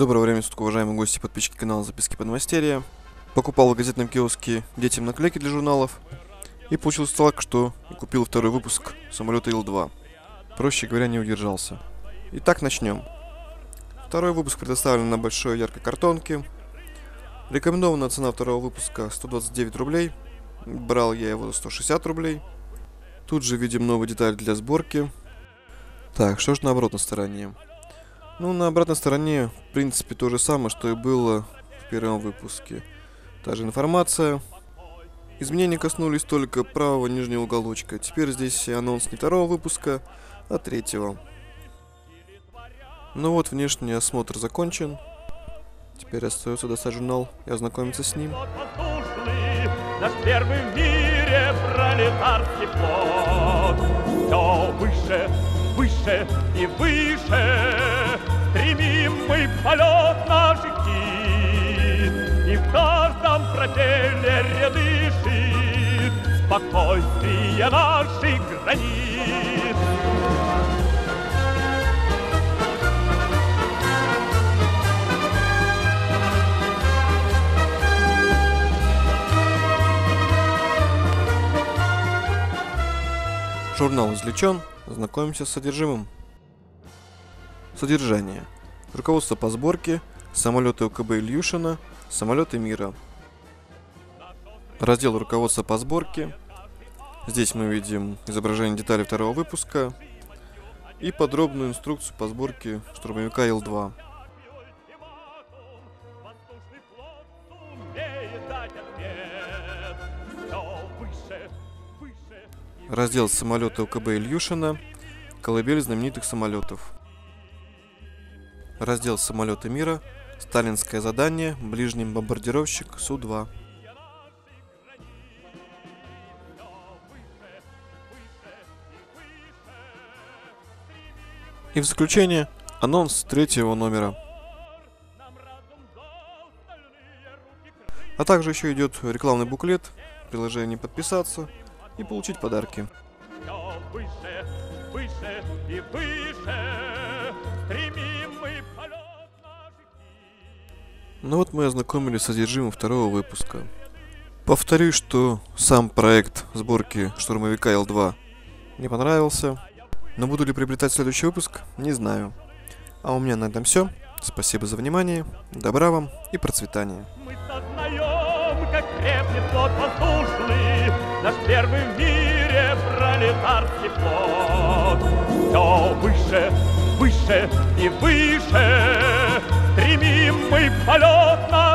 Доброго времени суток, уважаемые гости и подписчики канала Записки подмастерья. Покупал в газетном киоске детям наклейки для журналов. И получилось так, что купил второй выпуск самолета ИЛ-2. Проще говоря, не удержался. Итак, начнем. Второй выпуск предоставлен на большой яркой картонке. Рекомендованная цена второго выпуска 129 рублей. Брал я его за 160 рублей. Тут же видим новую деталь для сборки. Так, что же на обратной стороне? Ну, на обратной стороне, в принципе, то же самое, что и было в первом выпуске. Та же информация. Изменения коснулись только правого нижнего уголочка. Теперь здесь анонс не второго выпуска, а третьего. Ну вот, внешний осмотр закончен. Теперь остается достать журнал и ознакомиться с ним. Наш первый в мире пролетарский флот. Все выше, выше и выше. Стремимый полет наших птиц. И в каждом пропеллере дышит спокойствие наших границ. Журнал извлечен, ознакомимся с содержимым. Содержание. Руководство по сборке, самолеты ОКБ Ильюшина, самолеты мира. Раздел руководства по сборке. Здесь мы видим изображение деталей второго выпуска и подробную инструкцию по сборке штурмовика Ил-2. Раздел самолета ОКБ Ильюшина, колыбель знаменитых самолетов. Раздел самолета мира, сталинское задание, ближний бомбардировщик Су-2. И в заключение анонс третьего номера. А также еще идет рекламный буклет, приложение подписаться и получить подарки. Ну вот мы ознакомились с содержимым второго выпуска. Повторюсь, что сам проект сборки штурмовика Ил-2 мне понравился, но буду ли приобретать следующий выпуск, не знаю. А у меня на этом все. Спасибо за внимание, добра вам и процветания. Наш первый в мире пролетарский флот. Все выше, выше и выше, стремимый полет на